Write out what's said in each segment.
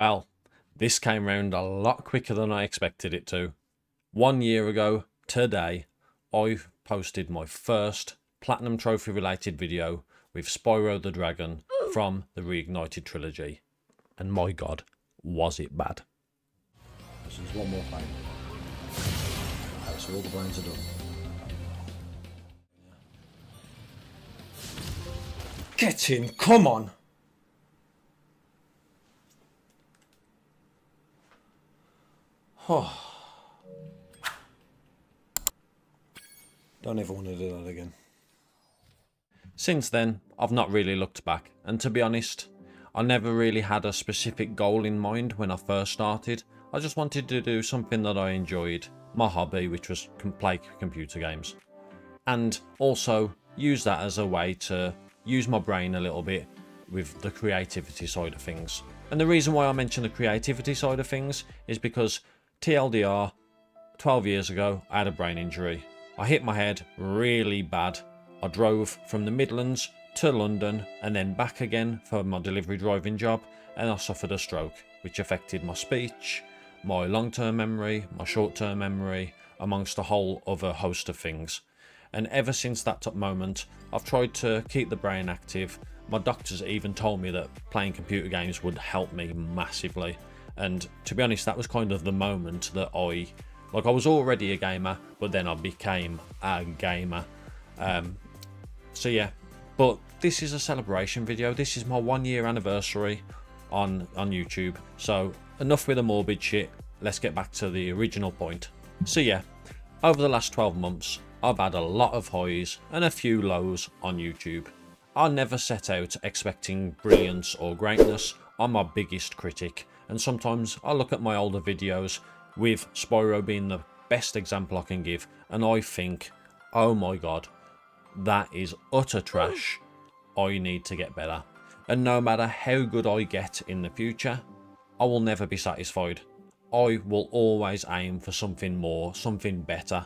Well, this came round a lot quicker than I expected it to. 1 year ago today, I posted my first Platinum Trophy related video with Spyro the Dragon from the Reignited Trilogy. And my god, was it bad. So there's one more fight. Alright, so all the blinds are done. Get in, come on! Oh. Don't ever want to do that again. Since then, I've not really looked back, and to be honest, I never really had a specific goal in mind when I first started. I just wanted to do something that I enjoyed, my hobby, which was play computer games. And also use that as a way to use my brain a little bit with the creativity side of things. And the reason why I mention the creativity side of things is because TLDR, 12 years ago, I had a brain injury. I hit my head really bad. I drove from the Midlands to London and then back again for my delivery driving job, and I suffered a stroke, which affected my speech, my long-term memory, my short-term memory, amongst a whole other host of things. And ever since that moment, I've tried to keep the brain active. My doctors even told me that playing computer games would help me massively. And to be honest, that was kind of the moment that I was already a gamer, but then I became a gamer. So yeah, but this is a celebration video. This is my 1 year anniversary on YouTube. So enough with the morbid shit. Let's get back to the original point. So yeah, over the last 12 months, I've had a lot of highs and a few lows on YouTube. I never set out expecting brilliance or greatness. I'm my biggest critic, and sometimes I look at my older videos, with Spyro being the best example I can give, and I think, oh my god, that is utter trash. I need to get better. And no matter how good I get in the future, I will never be satisfied. I will always aim for something more, something better.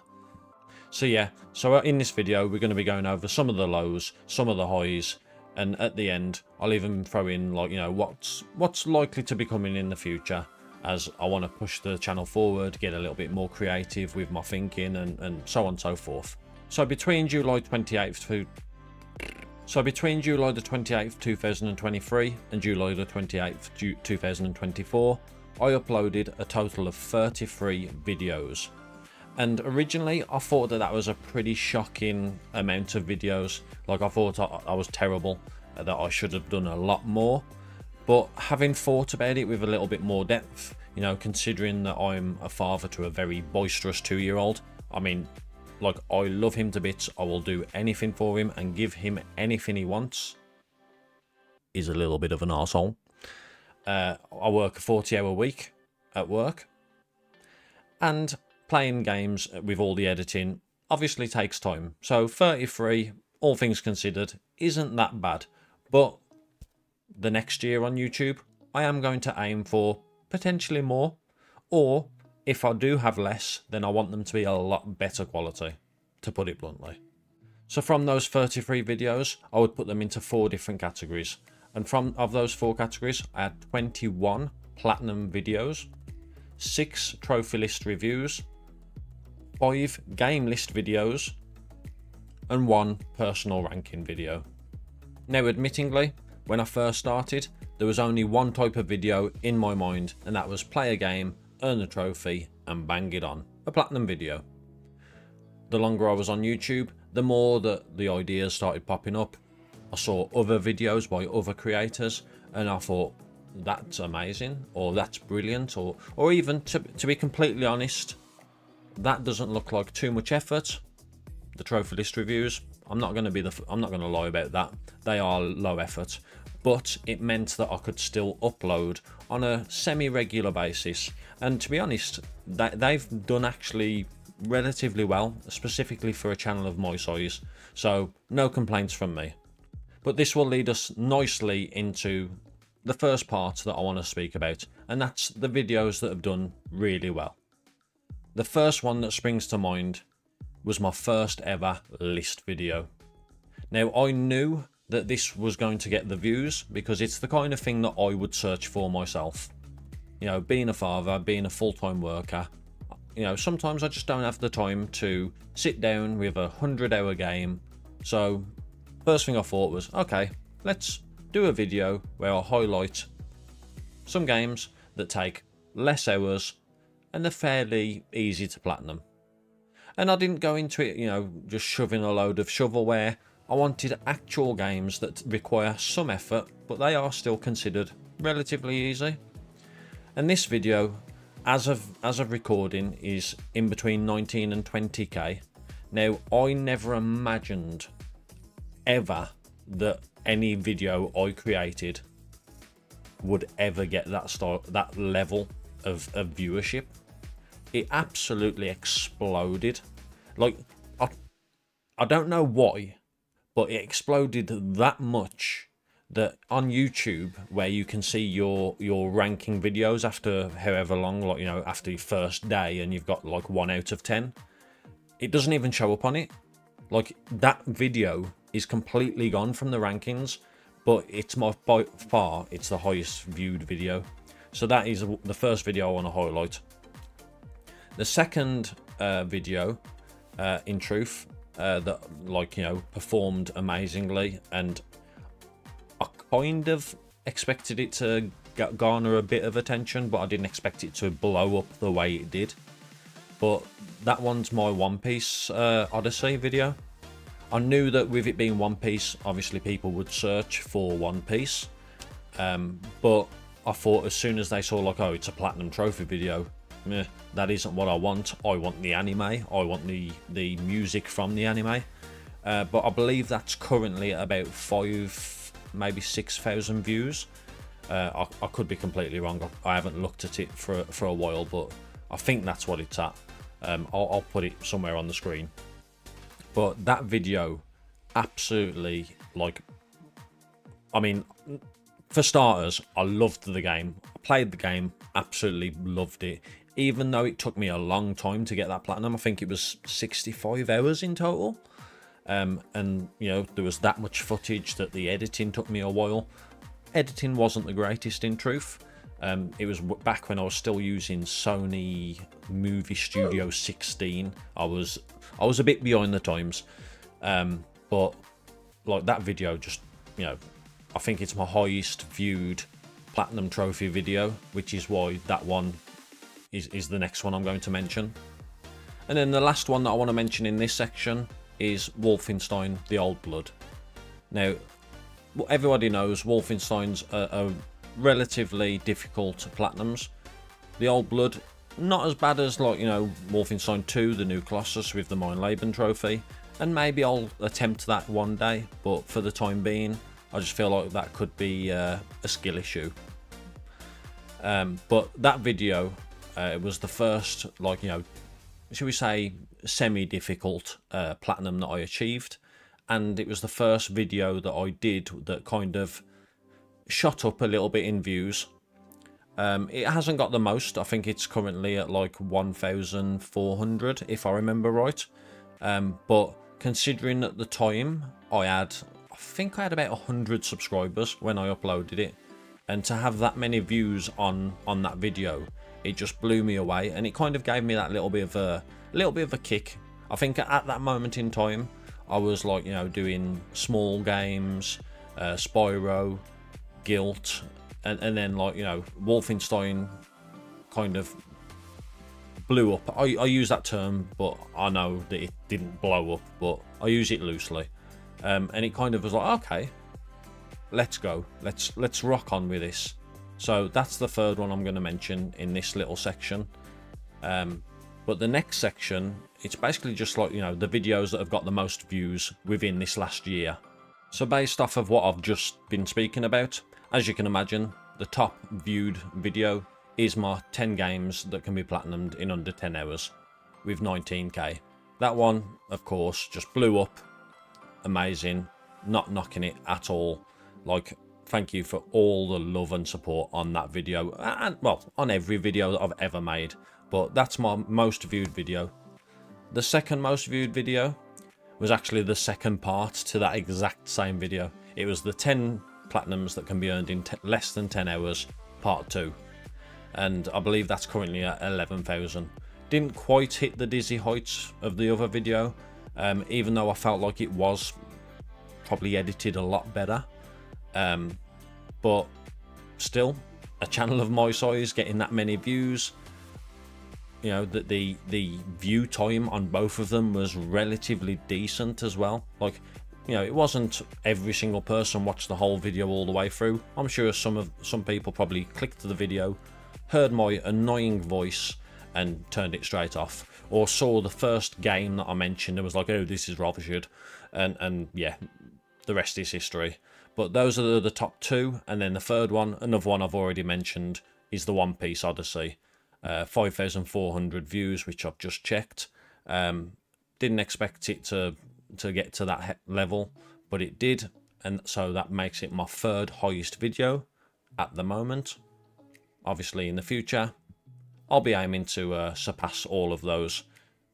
So yeah, so in this video, we're going to be going over some of the lows, some of the highs, and at the end, I'll even throw in, like, you know, what's likely to be coming in the future, as I want to push the channel forward, get a little bit more creative with my thinking, and so on and so forth. So between July the 28th, 2023 and July the 28th, 2024, I uploaded a total of 33 videos. And originally, I thought that was a pretty shocking amount of videos. Like, I thought I was terrible, that I should have done a lot more. But having thought about it with a little bit more depth, you know, considering that I'm a father to a very boisterous two-year-old, I mean, like, I love him to bits. I will do anything for him and give him anything he wants. He's a little bit of an arsehole. I work a 40-hour week at work, and playing games with all the editing obviously takes time. So 33, all things considered, isn't that bad. But the next year on YouTube, I am going to aim for potentially more, or if I do have less, then I want them to be a lot better quality, to put it bluntly. So from those 33 videos, I would put them into 4 different categories, and from of those 4 categories, I had 21 platinum videos, 6 trophy list reviews, 5 game list videos, and 1 personal ranking video. Now, admittingly, when I first started, there was only one type of video in my mind, and that was play a game, earn a trophy, and bang it on, a platinum video. The longer I was on YouTube, the more that the ideas started popping up. I saw other videos by other creators, and I thought, that's amazing, or that's brilliant, or even, to be completely honest, that doesn't look like too much effort. The trophy list reviews, I'm not going to lie about that. They are low effort, but it meant that I could still upload on a semi-regular basis. And to be honest, they've done actually relatively well, specifically for a channel of my size. So no complaints from me. But this will lead us nicely into the first part that I want to speak about, and that's the videos that have done really well. The first one that springs to mind was my first ever list video. Now, I knew that this was going to get the views because it's the kind of thing that I would search for myself. you know, being a father, being a full-time worker, you know, sometimes I just don't have the time to sit down with a 100-hour game. So first thing I thought was, okay, let's do a video where I highlight some games that take less hours and they're fairly easy to platinum. And I didn't go into it, you know, just shoving a load of shovelware. I wanted actual games that require some effort, but they are still considered relatively easy. And this video, as of recording, is in between 19 and 20k. Now, I never imagined ever that any video I created would ever get that style, that level of viewership. It absolutely exploded. Like, I don't know why, but it exploded that much that on YouTube, where you can see your ranking videos after however long, like, you know, after your first day and you've got like 1 out of 10, it doesn't even show up on it. Like, that video is completely gone from the rankings, but it's by far, it's the highest viewed video. So that is the first video I want to highlight. The second video, in truth, that, like, you know, performed amazingly, and I kind of expected it to garner a bit of attention, but I didn't expect it to blow up the way it did. But that one's my One Piece Odyssey video. I knew that with it being One Piece, obviously people would search for One Piece, but I thought as soon as they saw, like, oh, it's a platinum trophy video, meh, that isn't what I want. I want the anime. I want the music from the anime. But I believe that's currently at about 5, maybe 6,000 views. I could be completely wrong. I haven't looked at it for a while, but I think that's what it's at. I'll put it somewhere on the screen. But that video, absolutely, like, I mean, for starters, I loved the game. I played the game, absolutely loved it. Even though it took me a long time to get that platinum, I think it was 65 hours in total. And, you know, there was that much footage that the editing took me a while. Editing wasn't the greatest, in truth. It was back when I was still using Sony Movie Studio 16. I was a bit behind the times, but like, that video, just, you know, I think it's my highest viewed platinum trophy video, which is why that one is the next one I'm going to mention. And then the last one that I want to mention in this section is Wolfenstein the Old Blood. Now, everybody knows Wolfenstein's a relatively difficult to platinums. The Old Blood, not as bad as, like, you know, Wolfenstein 2, the new Colossus with the Mein Leben trophy, and maybe I'll attempt that one day, but for the time being, I just feel like that could be a skill issue. But that video, it was the first, like, you know, should we say, semi-difficult platinum that I achieved, and it was the first video that I did that kind of shot up a little bit in views. It hasn't got the most. I think it's currently at like 1,400 if I remember right, but considering at the time I think I had about 100 subscribers when I uploaded it, and to have that many views on that video, it just blew me away, and it kind of gave me that little bit of a kick. I think at that moment in time I was, like, you know, doing small games, Spyro, Guilt, and then, like, you know, Wolfenstein kind of blew up. I use that term, but I know that it didn't blow up, but I use it loosely. And it kind of was like, okay, let's go, let's rock on with this. So that's the third one I'm going to mention in this little section. But the next section, it's basically just, like, you know, the videos that have got the most views within this last year. So based off of what I've just been speaking about, as you can imagine, the top viewed video is my 10 games that can be platinumed in under 10 hours with 19k. That one, of course, just blew up. Amazing. Not knocking it at all. Like, thank you for all the love and support on that video, and, well, on every video that I've ever made, but that's my most viewed video. The second most viewed video was actually the second part to that exact same video. It was the 10 platinums that can be earned in less than 10 hours, part 2. and I believe that's currently at 11,000. Didn't quite hit the dizzy heights of the other video, even though I felt like it was probably edited a lot better, but still, a channel of my size getting that many views, you know, that the view time on both of them was relatively decent as well. Like, you know, it wasn't every single person watched the whole video all the way through. I'm sure some people probably clicked the video, heard my annoying voice and turned it straight off, or saw the first game that I mentioned and was like, oh, this is rubbish, and yeah, the rest is history. But those are the top two, and then the third one, another one I've already mentioned, is the One Piece Odyssey. 5,400 views, which I've just checked. Didn't expect it to get to that level, but it did, and so that makes it my third highest video at the moment. Obviously in the future I'll be aiming to surpass all of those,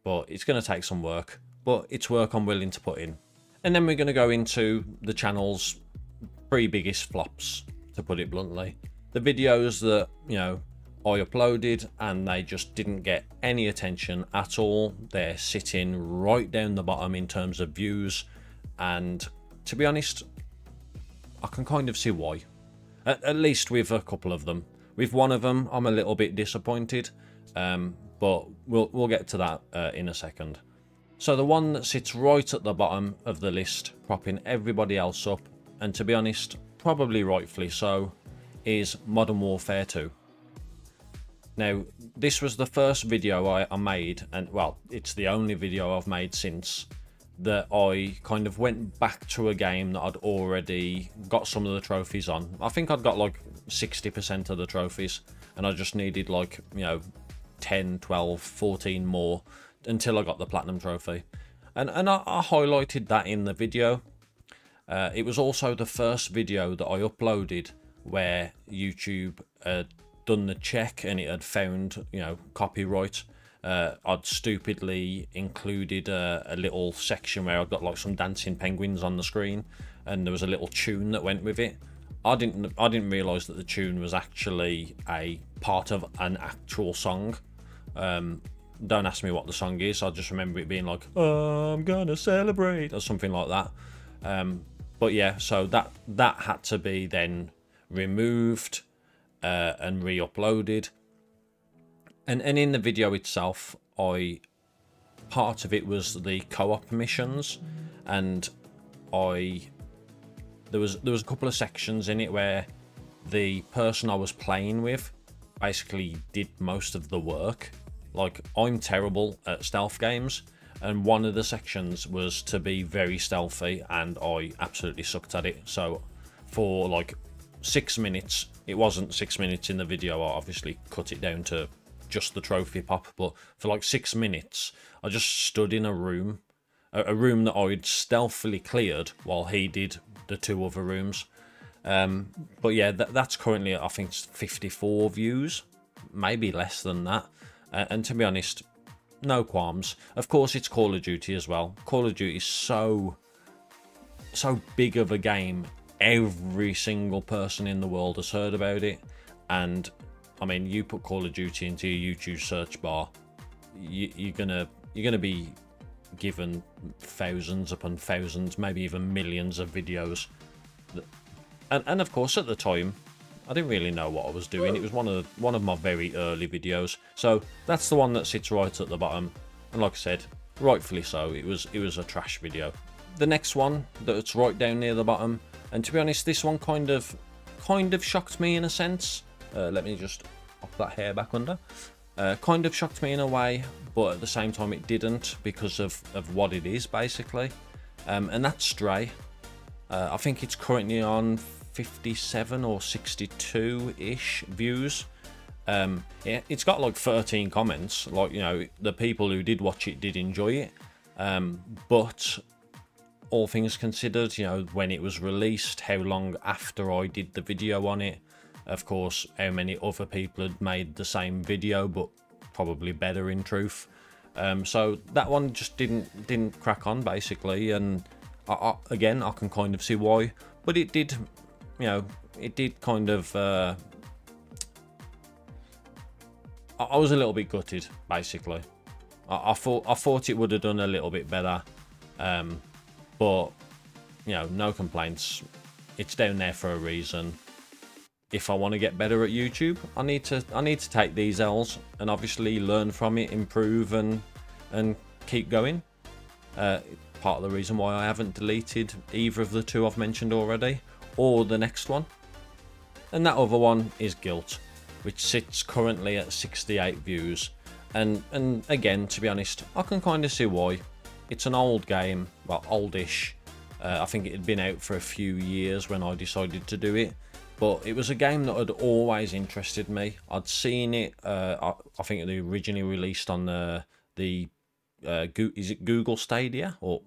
but it's going to take some work, but it's work I'm willing to put in. And then we're going to go into the channel's three biggest flops, to put it bluntly, the videos that, you know, I uploaded and they just didn't get any attention at all. They're sitting right down the bottom in terms of views, and to be honest, I can kind of see why. At least with a couple of them. With one of them I'm a little bit disappointed, but we'll get to that in a second. So the one that sits right at the bottom of the list, propping everybody else up, and to be honest probably rightfully so, is Modern Warfare 2. Now, this was the first video I made, and well, it's the only video I've made since, that I kind of went back to a game that I'd already got some of the trophies on. I think I'd got like 60% of the trophies, and I just needed like, you know, 10, 12, 14 more until I got the platinum trophy. And I highlighted that in the video. It was also the first video that I uploaded where YouTube done the check and it had found, you know, copyright. I'd stupidly included a little section where I've got like some dancing penguins on the screen, and there was a little tune that went with it. I didn't realize that the tune was actually a part of an actual song. Don't ask me what the song is. I just remember it being like, oh, I'm gonna celebrate, or something like that. But yeah, so that had to be then removed and re-uploaded, and in the video itself, part of it was the co-op missions, and there was a couple of sections in it where the person I was playing with basically did most of the work. Like, I'm terrible at stealth games, and one of the sections was to be very stealthy, and I absolutely sucked at it. So for like 6 minutes, it wasn't 6 minutes in the video, I obviously cut it down to just the trophy pop, but for like 6 minutes I just stood in a room that I'd stealthily cleared while he did the two other rooms. But yeah, that's currently, I think, 54 views, maybe less than that. And to be honest, no qualms. Of course, it's Call of Duty as well. Call of Duty is so big of a game. Every single person in the world has heard about it, and I mean, you put Call of Duty into your YouTube search bar, you're gonna be given thousands upon thousands, maybe even millions of videos. And of course, at the time, I didn't really know what I was doing. It was one of my very early videos, so that's the one that sits right at the bottom. And like I said, rightfully so. It was a trash video. The next one that's right down near the bottom. And to be honest, this one kind of shocked me in a sense. Let me just pop that hair back under. Kind of shocked me in a way, but at the same time it didn't, because of what it is, basically. And that's Stray. I think it's currently on 57 or 62-ish views. It's got like 13 comments. Like, you know, the people who did watch it did enjoy it. But all things considered, you know, when it was released, how long after I did the video on it, of course, how many other people had made the same video, but probably better in truth. So that one just didn't crack on, basically, and again, I can kind of see why, but it did, you know, it did kind of I was a little bit gutted, basically. I thought it would have done a little bit better, but you know, no complaints. It's down there for a reason. If I want to get better at YouTube, I need to take these L's and obviously learn from it, improve, and keep going. Part of the reason why I haven't deleted either of the two I've mentioned already, or the next one. And that other one is Guilt, which sits currently at 68 views. And again, to be honest, I can kind of see why. It's an old game, well, oldish. I think it had been out for a few years when I decided to do it. But it was a game that had always interested me. I'd seen it, I think they originally released on is it Google Stadia or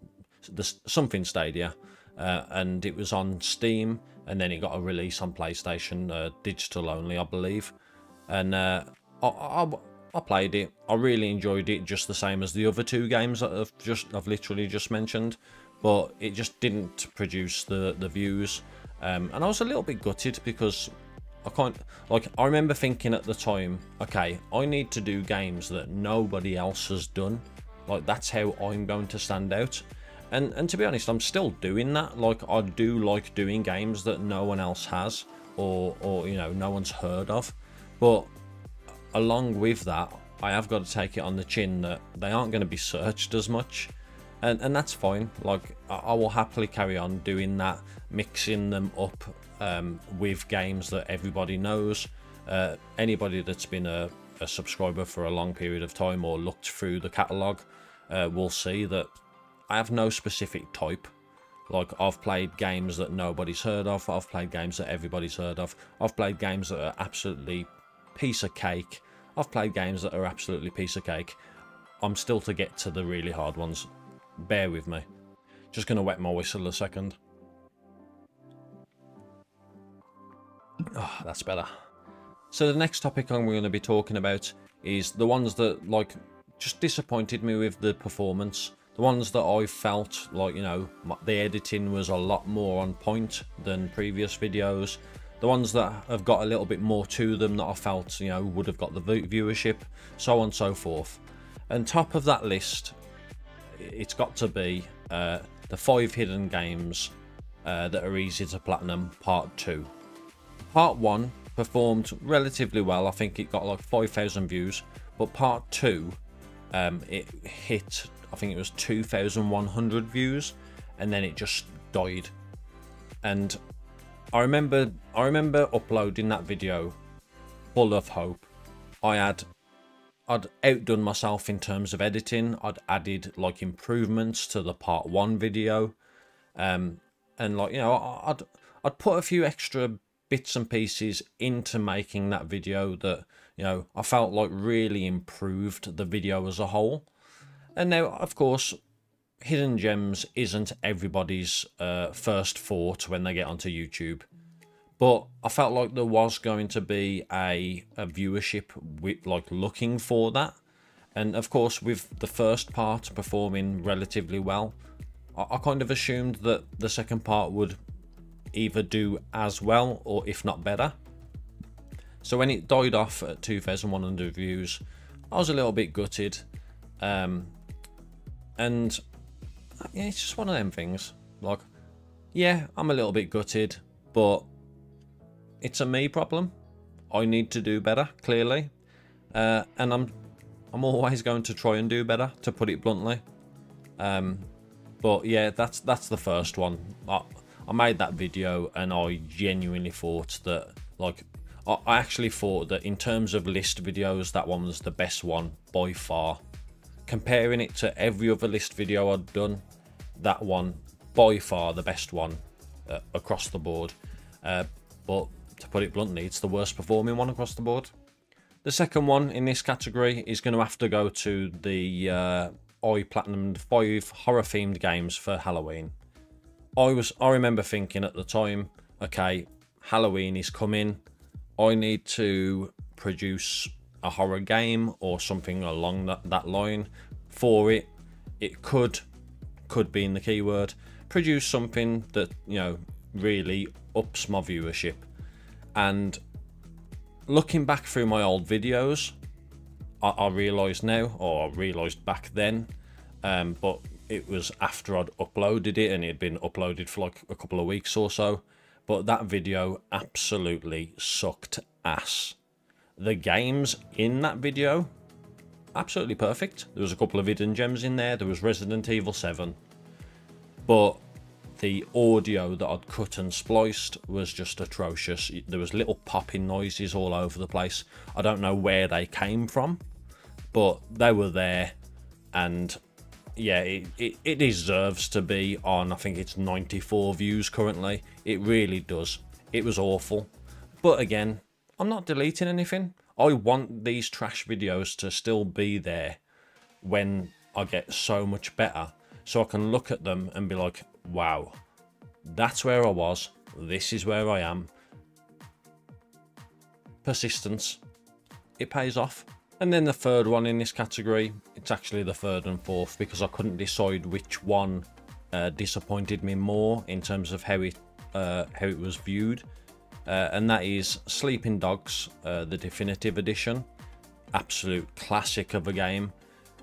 something Stadia, and it was on Steam, and then it got a release on PlayStation, digital only, I believe. And I played it. I really enjoyed it, just the same as the other two games that I've literally just mentioned, but it just didn't produce the views. And I was a little bit gutted because I remember thinking at the time, okay, I need to do games that nobody else has done. Like, that's how I'm going to stand out. And to be honest, I'm still doing that. Like, I do like doing games that no one else has, or you know, no one's heard of. But along with that, I have got to take it on the chin that they aren't going to be searched as much. And that's fine. Like, I will happily carry on doing that, mixing them up with games that everybody knows. Anybody that's been a subscriber for a long period of time or looked through the catalogue will see that I have no specific type. Like, I've played games that nobody's heard of. I've played games that everybody's heard of. I've played games that are absolutely piece of cake. I've played games that are absolutely piece of cake. I'm still to get to the really hard ones. Bear with me. Just gonna wet my whistle a second. Oh, that's better. So the next topic I'm going to be talking about is the ones that, like, just disappointed me with the performance. The ones that I felt like, you know, the editing was a lot more on point than previous videos. The ones that have got a little bit more to them that I felt, you know, would have got the viewership, so on and so forth. And top of that list, it's got to be the 5 hidden games that are easy to platinum part 2. Part 1 performed relatively well. I think it got like 5,000 views, but part 2, it hit, I think it was 2,100 views, and then it just died. And I remember uploading that video full of hope. I'd outdone myself in terms of editing. I'd added like improvements to the part 1 video, and like, you know, I'd put a few extra bits and pieces into making that video that, you know, I felt like really improved the video as a whole. And now, of course, hidden gems isn't everybody's first thought when they get onto YouTube. But I felt like there was going to be a viewership with, like, looking for that. And of course, with the first part performing relatively well, I kind of assumed that the second part would either do as well or if not better. So when it died off at 2,100 views, I was a little bit gutted. And yeah, it's just one of them things. Like, yeah, I'm a little bit gutted, but it's a me problem. I need to do better, clearly, and I'm always going to try and do better, to put it bluntly. But yeah, that's the first one. I made that video, and I genuinely thought that, like, I actually thought that in terms of list videos, that one was the best one by far. Comparing it to every other list video I'd done, that one by far the best one across the board. But to put it bluntly, it's the worst performing one across the board. The second one in this category is going to have to go to the I platinumed 5 horror themed games for Halloween. I remember thinking at the time, okay, Halloween is coming, I need to produce a horror game or something along that line for it. It could be in the keyword, produce something that, you know, really ups my viewership. And looking back through my old videos, I realise now, or I realised back then, but it was after I'd uploaded it and it had been uploaded for like a couple of weeks or so. But that video absolutely sucked ass. The games in that video, absolutely perfect. There was a couple of hidden gems in there. There was Resident Evil 7. But the audio that I'd cut and spliced was just atrocious. There was little popping noises all over the place. I don't know where they came from, but they were there. And yeah, it deserves to be on, I think it's 94 views currently. It really does. It was awful. But again, I'm not deleting anything. I want these trash videos to still be there when I get so much better, so I can look at them and be like, wow, that's where I was. This is where I am. Persistence. It pays off. And then the third one in this category, it's actually the third and fourth, because I couldn't decide which one disappointed me more in terms of how it was viewed. And that is Sleeping Dogs, the Definitive Edition. Absolute classic of a game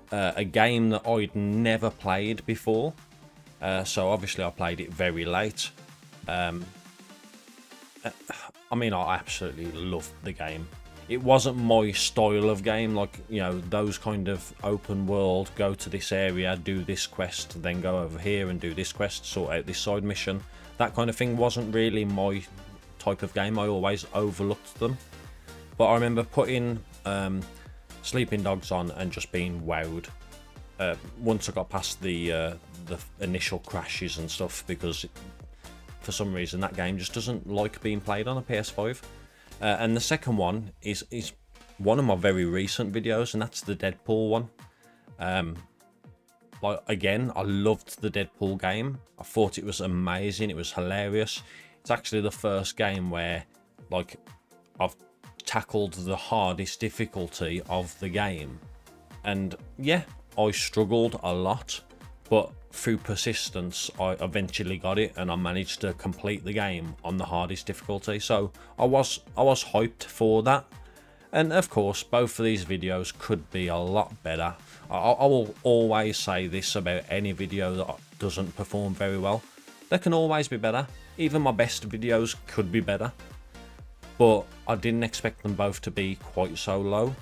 that I'd never played before. So obviously I played it very late. I mean, I absolutely loved the game. It wasn't my style of game, like, you know, those kind of open world, go to this area, do this quest, then go over here and do this quest, sort out this side mission. That kind of thing wasn't really my type of game. I always overlooked them. But I remember putting Sleeping Dogs on and just being wowed once I got past the initial crashes and stuff, because for some reason that game just doesn't like being played on a PS5. And the second one is one of my very recent videos, and that's the Deadpool one. Like, again, I loved the Deadpool game. I thought it was amazing. It was hilarious. It's actually the first game where, like, I've tackled the hardest difficulty of the game. And yeah, I struggled a lot, but through persistence I eventually got it, and I managed to complete the game on the hardest difficulty. So I was hyped for that. And of course, both of these videos could be a lot better. I will always say this about any video that doesn't perform very well. They can always be better. Even my best videos could be better, but I didn't expect them both to be quite so low.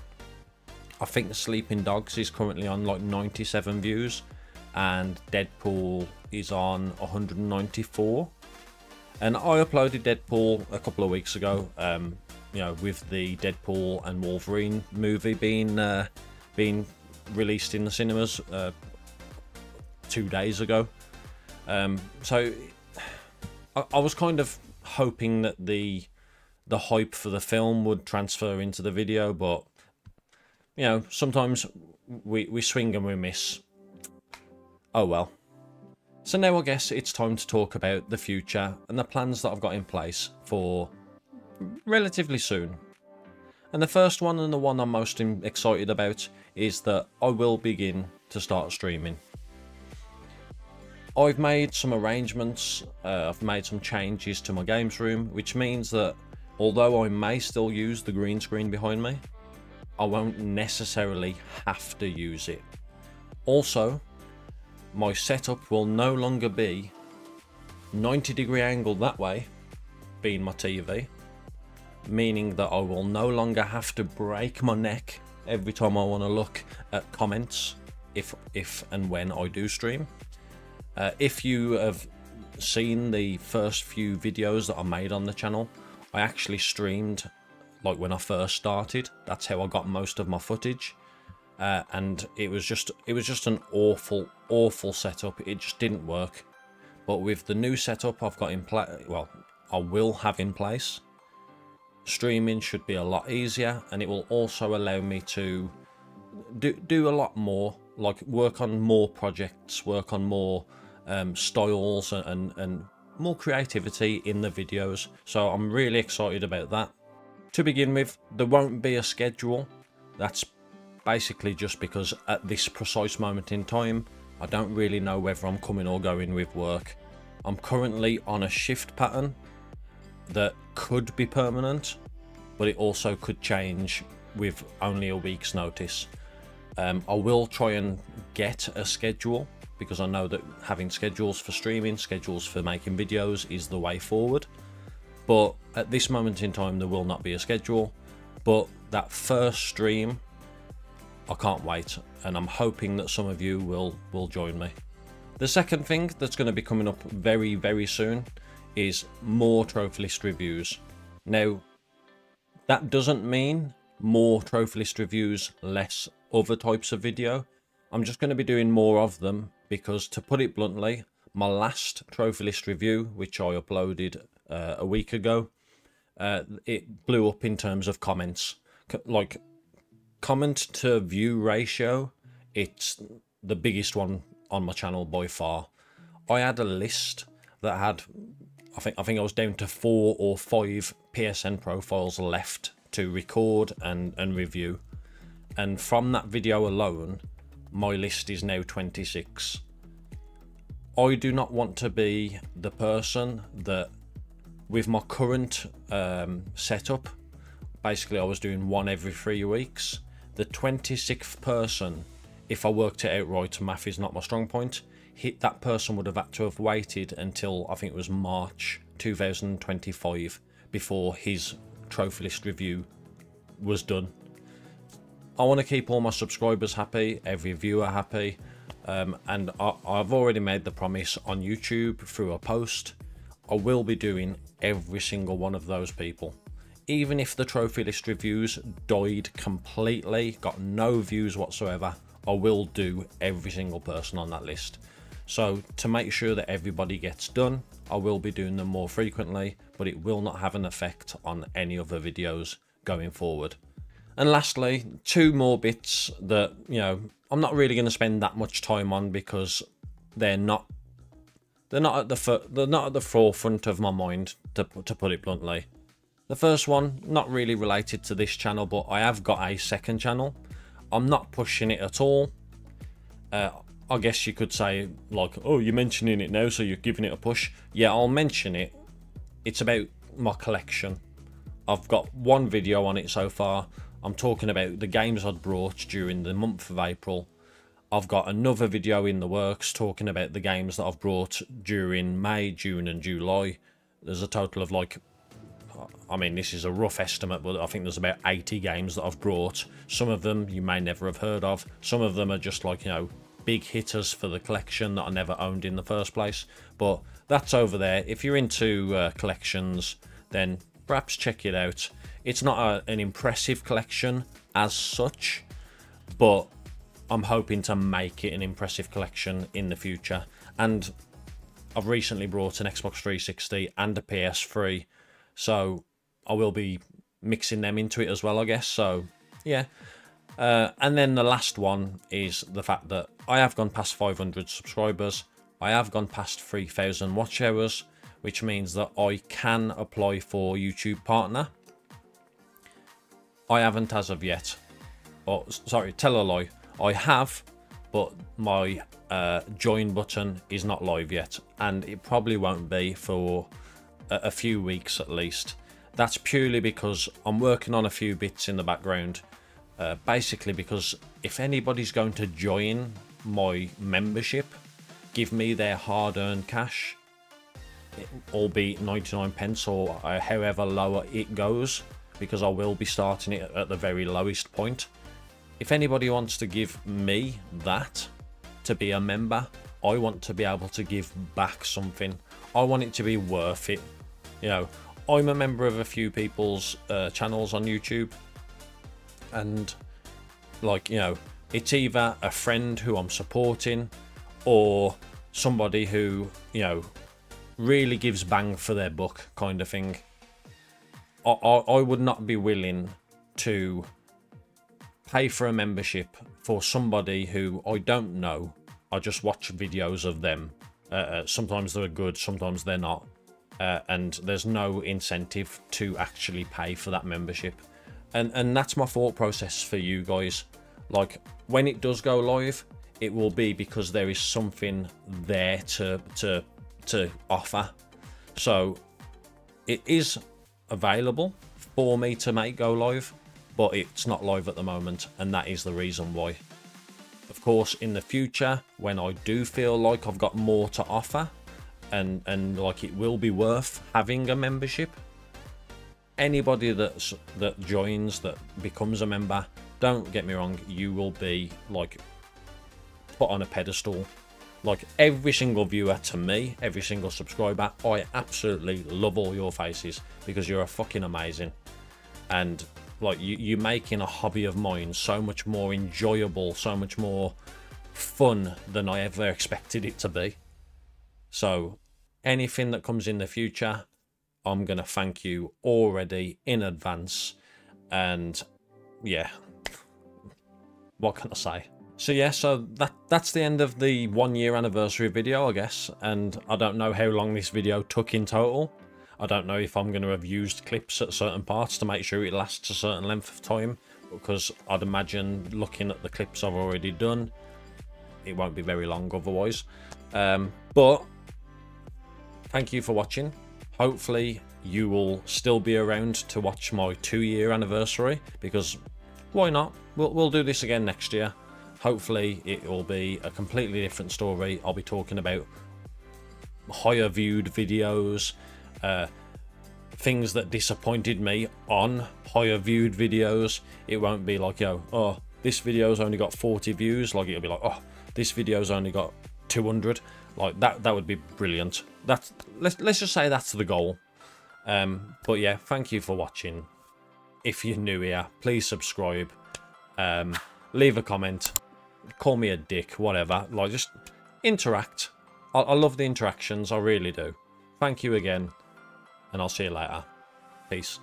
I think Sleeping Dogs is currently on like 97 views, and Deadpool is on 194. And I uploaded Deadpool a couple of weeks ago, you know, with the Deadpool and Wolverine movie being released in the cinemas 2 days ago. So I was kind of hoping that the hype for the film would transfer into the video, but you know, sometimes we swing and we miss. Oh well. So now I guess it's time to talk about the future and the plans that I've got in place for relatively soon. And the first one, and the one I'm most excited about, is that I will begin to start streaming. I've made some arrangements, I've made some changes to my games room, which means that although I may still use the green screen behind me, I won't necessarily have to use it. Also, my setup will no longer be 90-degree angled that way, being my TV, meaning that I will no longer have to break my neck every time I want to look at comments if and when I do stream. If you have seen the first few videos that I made on the channel, I actually streamed like when I first started. That's how I got most of my footage. And it was just an awful setup. It just didn't work. But with the new setup I've got in place, well, I will have in place, streaming should be a lot easier, and it will also allow me to do a lot more, like work on more projects, work on more styles and more creativity in the videos. So I'm really excited about that. To begin with, there won't be a schedule. That's basically just because at this precise moment in time, I don't really know whether I'm coming or going with work. I'm currently on a shift pattern that could be permanent, but it also could change with only a week's notice. I will try and get a schedule, because I know that having schedules for streaming, schedules for making videos is the way forward. But at this moment in time, there will not be a schedule. But that first stream, I can't wait, and I'm hoping that some of you will join me. The second thing that's going to be coming up very, very soon is more trophy list reviews. Now, that doesn't mean more trophy list reviews, less other types of video. I'm just going to be doing more of them because, to put it bluntly, my last trophy list review, which I uploaded a week ago, it blew up in terms of comments. Like, comment to view ratio, it's the biggest one on my channel by far. I had a list that had, I think I was down to 4 or 5 PSN profiles left to record and review. And from that video alone, my list is now 26. I do not want to be the person that, with my current setup, basically I was doing one every 3 weeks. The 26th person, if I worked it out right, math is not my strong point, that person would have had to have waited until, I think it was March 2025, before his trophy list review was done. I want to keep all my subscribers happy, every viewer happy, and I've already made the promise on YouTube through a post, I will be doing every single one of those people. Even if the trophy list reviews died completely, got no views whatsoever, I will do every single person on that list. So to make sure that everybody gets done, I will be doing them more frequently, but it will not have an effect on any other videos going forward. And lastly, two more bits that, you know, I'm not really going to spend that much time on because they're not at the forefront of my mind, to put it bluntly. The first one, not really related to this channel, but I have got a second channel. I'm not pushing it at all. I guess you could say, like, oh, you're mentioning it now, so you're giving it a push. Yeah, I'll mention it. It's about my collection. I've got one video on it so far. I'm talking about the games I'd brought during the month of April. I've got another video in the works talking about the games that I've brought during May, June and July. There's a total of, like, I mean, this is a rough estimate, but I think there's about 80 games that I've brought. Some of them you may never have heard of. Some of them are just, like, you know, big hitters for the collection that I never owned in the first place. But that's over there. If you're into collections, then perhaps check it out. It's not an impressive collection as such, but I'm hoping to make it an impressive collection in the future. And I've recently brought an Xbox 360 and a PS3, so I will be mixing them into it as well, I guess. So yeah, and then the last one is the fact that I have gone past 500 subscribers. I have gone past 3,000 watch hours, which means that I can apply for YouTube Partner. I haven't as of yet. Oh, sorry, tell a lie. I have, but my join button is not live yet, and it probably won't be for a few weeks at least. That's purely because I'm working on a few bits in the background, basically because if anybody's going to join my membership, give me their hard-earned cash, albeit 99p or however lower it goes, because I will be starting it at the very lowest point. If anybody wants to give me that to be a member, I want to be able to give back something. I want it to be worth it. You know, I'm a member of a few people's channels on YouTube, and, like, you know, it's either a friend who I'm supporting or somebody who, you know, really gives bang for their buck kind of thing. I would not be willing to pay for a membership for somebody who I don't know. I just watch videos of them. Sometimes they're good, sometimes they're not, and there's no incentive to actually pay for that membership. And that's my thought process for you guys. Like, when it does go live, it will be because there is something there to offer. So it is available for me to make go live, but it's not live at the moment, and that is the reason why. Of course, in the future, when I do feel like I've got more to offer, and like it will be worth having a membership, anybody that joins, that becomes a member, don't get me wrong, you will be like put on a pedestal. Like every single viewer to me, every single subscriber, I absolutely love all your faces because you're fucking amazing, and like you're making a hobby of mine so much more enjoyable, so much more fun than I ever expected it to be. So anything that comes in the future, I'm gonna thank you already in advance, and yeah, what can I say? So yeah, so that's the end of the 1 year anniversary video, I guess, and I don't know how long this video took in total. I don't know if I'm going to have used clips at certain parts to make sure it lasts a certain length of time, because I'd imagine looking at the clips I've already done, it won't be very long otherwise. But thank you for watching. Hopefully you will still be around to watch my 2 year anniversary, because why not? We'll do this again next year. Hopefully it will be a completely different story. I'll be talking about higher viewed videos, things that disappointed me on higher viewed videos. It won't be like, yo, oh, this video's only got 40 views. Like, it'll be like, oh, this video's only got 200. Like that would be brilliant. That's, let's just say that's the goal. But yeah, thank you for watching. If you're new here, please subscribe. Leave a comment, call me a dick, whatever. Like, just interact. I love the interactions, I really do. Thank you again, and I'll see you later. Peace.